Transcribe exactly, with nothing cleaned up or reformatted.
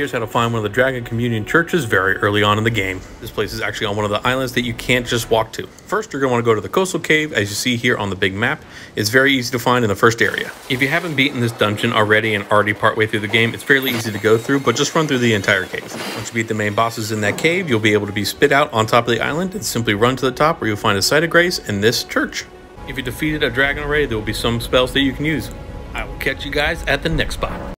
Here's how to find one of the Dragon Communion Churches very early on in the game. This place is actually on one of the islands that you can't just walk to. First, you're going to want to go to the Coastal Cave, as you see here on the big map. It's very easy to find in the first area. If you haven't beaten this dungeon already and already partway through the game, it's fairly easy to go through, but just run through the entire cave. Once you beat the main bosses in that cave, you'll be able to be spit out on top of the island and simply run to the top where you'll find a site of grace and this church. If you defeated a dragon already, there will be some spells that you can use. I will catch you guys at the next spot.